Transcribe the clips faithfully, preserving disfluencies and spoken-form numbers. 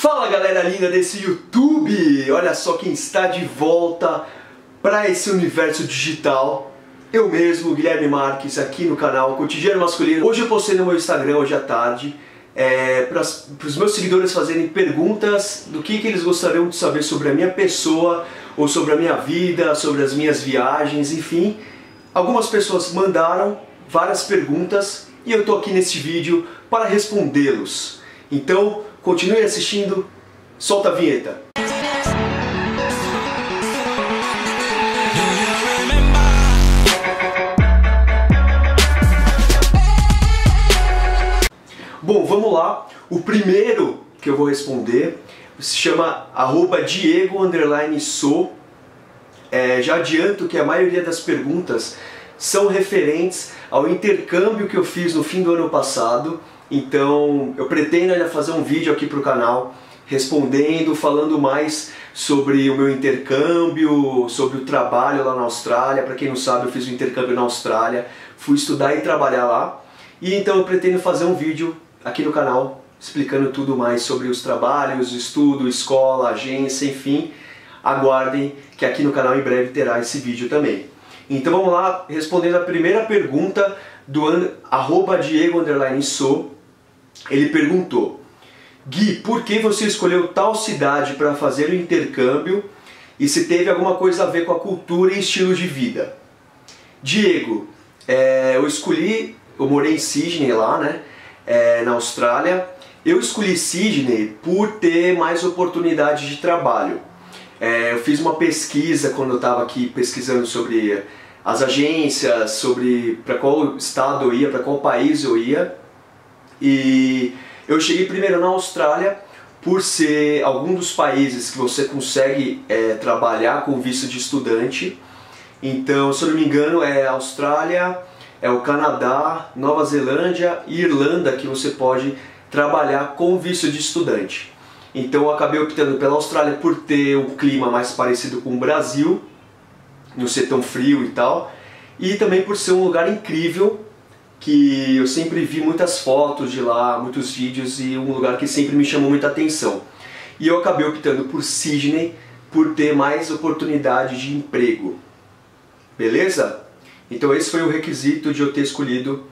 Fala galera linda desse YouTube! Olha só quem está de volta para esse universo digital. Eu mesmo, Guilherme Marques, aqui no canal Cotidiano Masculino. Hoje eu postei no meu Instagram, hoje à tarde, é, para os meus seguidores fazerem perguntas do que, que eles gostariam de saber sobre a minha pessoa, ou sobre a minha vida, sobre as minhas viagens, enfim. Algumas pessoas mandaram várias perguntas e eu estou aqui nesse vídeo para respondê-los. Então, continue assistindo, solta a vinheta! Bom, vamos lá. O primeiro que eu vou responder se chama arroba Diego underline sou. É, já adianto que a maioria das perguntas são referentes ao intercâmbio que eu fiz no fim do ano passado. Então, eu pretendo ainda fazer um vídeo aqui para o canal respondendo, falando mais sobre o meu intercâmbio, sobre o trabalho lá na Austrália. Para quem não sabe, eu fiz um intercâmbio na Austrália, fui estudar e trabalhar lá. E então eu pretendo fazer um vídeo aqui no canal explicando tudo mais sobre os trabalhos, estudo, escola, agência, enfim. Aguardem que aqui no canal em breve terá esse vídeo também. Então vamos lá, respondendo a primeira pergunta do arroba Diego underline sou. Ele perguntou: Gui, por que você escolheu tal cidade para fazer o intercâmbio e se teve alguma coisa a ver com a cultura e estilo de vida? Diego, é, eu escolhi, eu morei em Sydney lá, né, é, na Austrália. Eu escolhi Sydney por ter mais oportunidade de trabalho. É, eu fiz uma pesquisa quando eu estava aqui pesquisando sobre as agências, sobre para qual estado eu ia, para qual país eu ia. E eu cheguei primeiro na Austrália por ser algum dos países que você consegue é, trabalhar com visto de estudante. Então, se eu não me engano, é a Austrália, é o Canadá, Nova Zelândia e Irlanda que você pode trabalhar com visto de estudante. Então eu acabei optando pela Austrália por ter um clima mais parecido com o Brasil, não ser tão frio e tal, e também por ser um lugar incrível, que eu sempre vi muitas fotos de lá, muitos vídeos, e um lugar que sempre me chamou muita atenção. E eu acabei optando por Sydney, por ter mais oportunidade de emprego. Beleza? Então esse foi o requisito de eu ter escolhido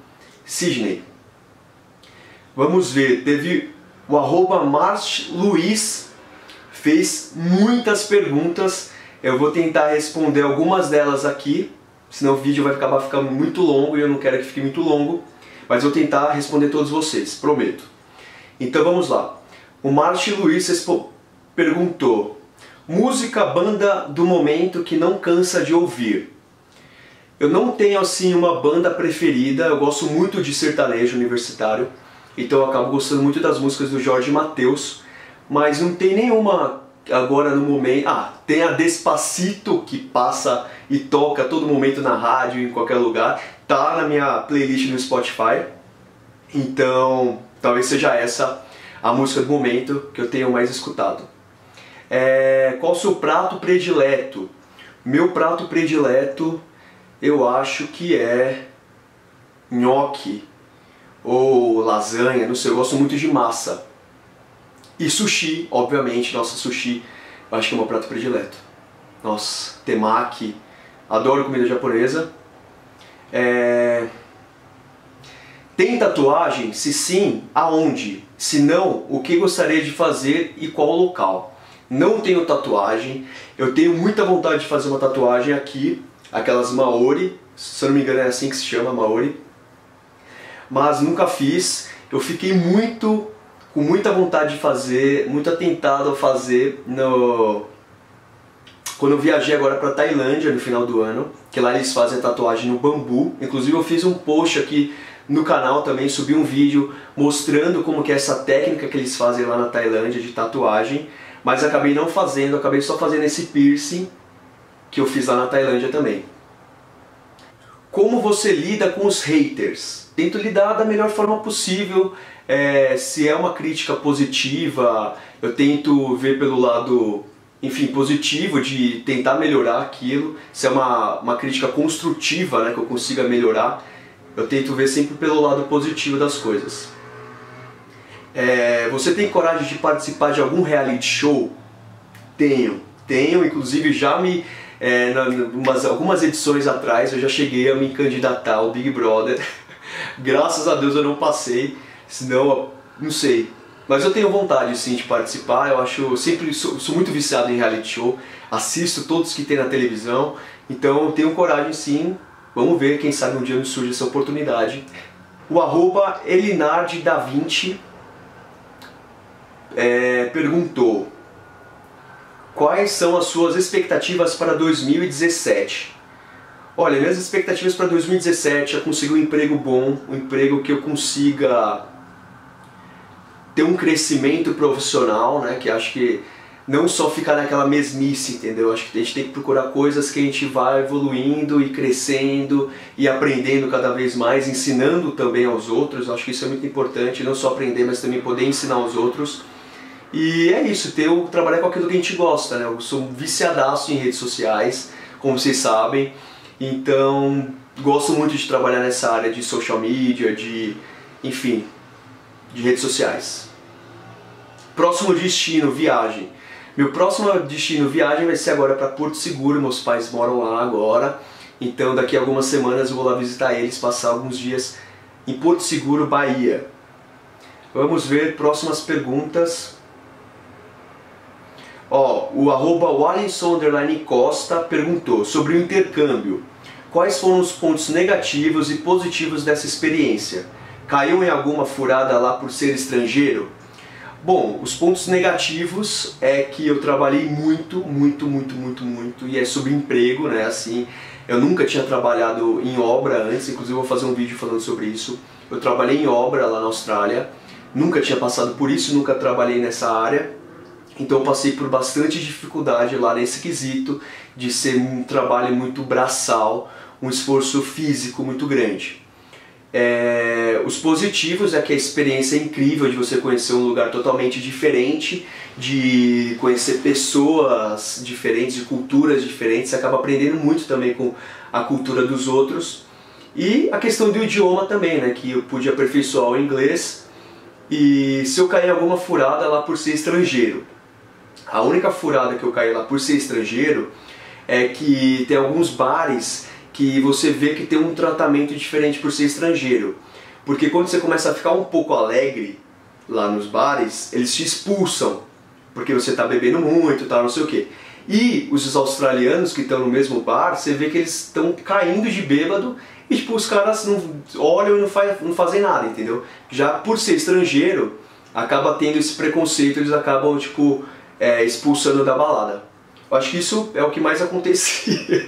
Sydney. Vamos ver, teve o arroba March Luiz, fez muitas perguntas. Eu vou tentar responder algumas delas aqui, senão o vídeo vai acabar ficando muito longo e eu não quero que fique muito longo, mas eu vou tentar responder todos vocês, prometo. Então vamos lá. O March Luiz perguntou: música, banda do momento que não cansa de ouvir? Eu não tenho assim uma banda preferida, eu gosto muito de sertanejo universitário, então eu acabo gostando muito das músicas do Jorge Mateus, mas não tem nenhuma agora no momento. Ah, tem a Despacito, que passa e toca a todo momento na rádio, em qualquer lugar, tá na minha playlist no Spotify, então talvez seja essa a música do momento que eu tenho mais escutado. É, qual o seu prato predileto? Meu prato predileto eu acho que é nhoque ou lasanha, não sei, eu gosto muito de massa. E sushi, obviamente, nossa, sushi eu acho que é o meu prato predileto. Nossa, temaki, adoro comida japonesa. É... Tem tatuagem? Se sim, aonde? Se não, o que gostaria de fazer e qual local? Não tenho tatuagem, eu tenho muita vontade de fazer uma tatuagem aqui, aquelas Maori, se eu não me engano é assim que se chama, Maori. Mas nunca fiz, eu fiquei muito... com muita vontade de fazer, muito atentado a fazer no... quando eu viajei agora para Tailândia no final do ano, que lá eles fazem a tatuagem no bambu. Inclusive eu fiz um post aqui no canal também, subi um vídeo mostrando como que é essa técnica que eles fazem lá na Tailândia de tatuagem, mas acabei não fazendo, acabei só fazendo esse piercing que eu fiz lá na Tailândia também. Como você lida com os haters? Tento lidar da melhor forma possível. É, se é uma crítica positiva, eu tento ver pelo lado, enfim, positivo, de tentar melhorar aquilo. Se é uma, uma crítica construtiva, né, que eu consiga melhorar, eu tento ver sempre pelo lado positivo das coisas. É, você tem coragem de participar de algum reality show? Tenho, tenho, inclusive já me... É, na, umas, algumas edições atrás eu já cheguei a me candidatar ao Big Brother. Graças a Deus eu não passei, senão eu, não sei. Mas eu tenho vontade sim de participar, eu acho, eu sempre sou, sou muito viciado em reality show, assisto todos que tem na televisão, então eu tenho coragem sim, vamos ver, quem sabe um dia me surge essa oportunidade. O arroba Elinardi da vinte é, perguntou: quais são as suas expectativas para dois mil e dezessete? Olha, minhas expectativas para dois mil e dezessete é conseguir um emprego bom, um emprego que eu consiga ter um crescimento profissional, né? Que acho que não só ficar naquela mesmice, entendeu? Acho que a gente tem que procurar coisas que a gente vai evoluindo e crescendo e aprendendo cada vez mais, ensinando também aos outros. Acho que isso é muito importante, não só aprender, mas também poder ensinar aos outros. E é isso, ter, trabalhar com aquilo que a gente gosta, né? Eu sou um viciadaço em redes sociais, como vocês sabem, então gosto muito de trabalhar nessa área de social media, de, enfim, de redes sociais. Próximo destino, viagem. Meu próximo destino, viagem, vai ser agora para Porto Seguro, meus pais moram lá agora, então daqui a algumas semanas eu vou lá visitar eles, passar alguns dias em Porto Seguro, Bahia. Vamos ver próximas perguntas. Ó, oh, o arroba Walenson Costa perguntou sobre o intercâmbio. Quais foram os pontos negativos e positivos dessa experiência? Caiu em alguma furada lá por ser estrangeiro? Bom, os pontos negativos é que eu trabalhei muito, muito, muito, muito, muito. E é sobre emprego, né? Assim, eu nunca tinha trabalhado em obra antes, inclusive eu vou fazer um vídeo falando sobre isso. Eu trabalhei em obra lá na Austrália, nunca tinha passado por isso, nunca trabalhei nessa área. Então eu passei por bastante dificuldade lá nesse quesito de ser um trabalho muito braçal, um esforço físico muito grande. É, os positivos é que a experiência é incrível de você conhecer um lugar totalmente diferente, de conhecer pessoas diferentes, de culturas diferentes, você acaba aprendendo muito também com a cultura dos outros. E a questão do idioma também, né, que eu pude aperfeiçoar o inglês, e se eu caí em alguma furada lá por ser estrangeiro. A única furada que eu caí lá por ser estrangeiro é que tem alguns bares que você vê que tem um tratamento diferente por ser estrangeiro. Porque quando você começa a ficar um pouco alegre lá nos bares, eles te expulsam. Porque você tá bebendo muito, tá não sei o quê. E os australianos que estão no mesmo bar, você vê que eles estão caindo de bêbado e tipo, os caras não olham e não, faz, não fazem nada, entendeu? Já por ser estrangeiro, acaba tendo esse preconceito, eles acabam tipo... É, expulsando da balada. Eu acho que isso é o que mais acontecia.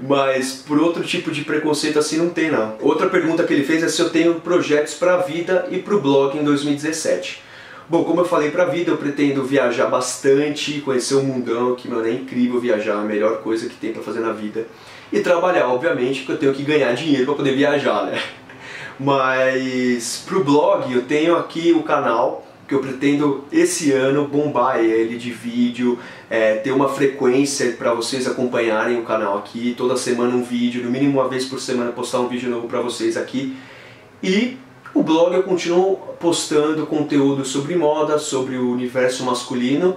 Mas por outro tipo de preconceito assim não tem não. Outra pergunta que ele fez é se eu tenho projetos para a vida e para o blog em dois mil e dezessete. Bom, como eu falei, para a vida eu pretendo viajar bastante, conhecer o mundão, que mano, é incrível viajar, a melhor coisa que tem para fazer na vida. E trabalhar, obviamente, porque eu tenho que ganhar dinheiro para poder viajar, né? Mas para o blog eu tenho aqui o canal, que eu pretendo esse ano bombar ele de vídeo, é, ter uma frequência para vocês acompanharem o canal aqui, toda semana um vídeo, no mínimo uma vez por semana postar um vídeo novo para vocês aqui. E o blog eu continuo postando conteúdo sobre moda, sobre o universo masculino.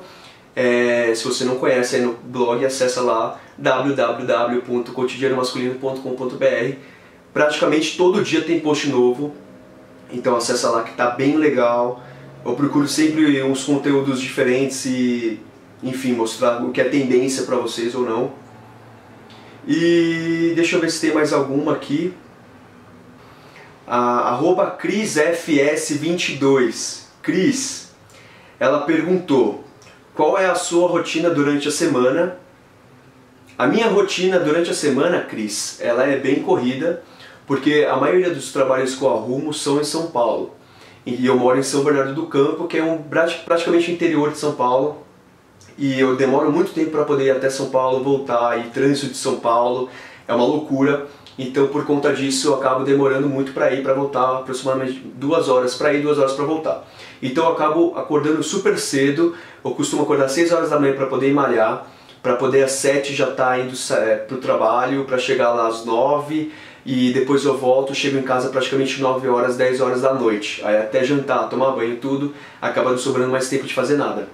É, se você não conhece aí no blog, acessa lá w w w ponto cotidiano masculino ponto com ponto b r. Praticamente todo dia tem post novo, então acessa lá que tá bem legal. Eu procuro sempre uns conteúdos diferentes e, enfim, mostrar o que é tendência pra vocês ou não. E deixa eu ver se tem mais alguma aqui. A arroba Cris F S vinte e dois. Cris, ela perguntou: qual é a sua rotina durante a semana? A minha rotina durante a semana, Cris, ela é bem corrida, porque a maioria dos trabalhos que eu arrumo são em São Paulo. E eu moro em São Bernardo do Campo, que é um praticamente interior de São Paulo. E eu demoro muito tempo para poder ir até São Paulo, voltar, e trânsito de São Paulo é uma loucura. Então por conta disso eu acabo demorando muito para ir, para voltar, aproximadamente duas horas para ir, duas horas para voltar. Então eu acabo acordando super cedo, eu costumo acordar às seis horas da manhã para poder ir malhar, para poder às sete já estar indo é, para o trabalho, para chegar lá às nove. e depois eu volto, chego em casa praticamente nove horas, dez horas da noite. Aí até jantar, tomar banho, tudo, acaba não sobrando mais tempo de fazer nada.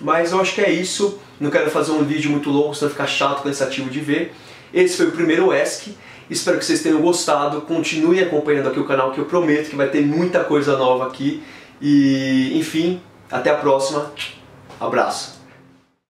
Mas eu acho que é isso, não quero fazer um vídeo muito longo, senão ficar chato, cansativo de ver. Esse foi o primeiro A S K, espero que vocês tenham gostado, continue acompanhando aqui o canal que eu prometo que vai ter muita coisa nova aqui. E enfim, até a próxima, abraço!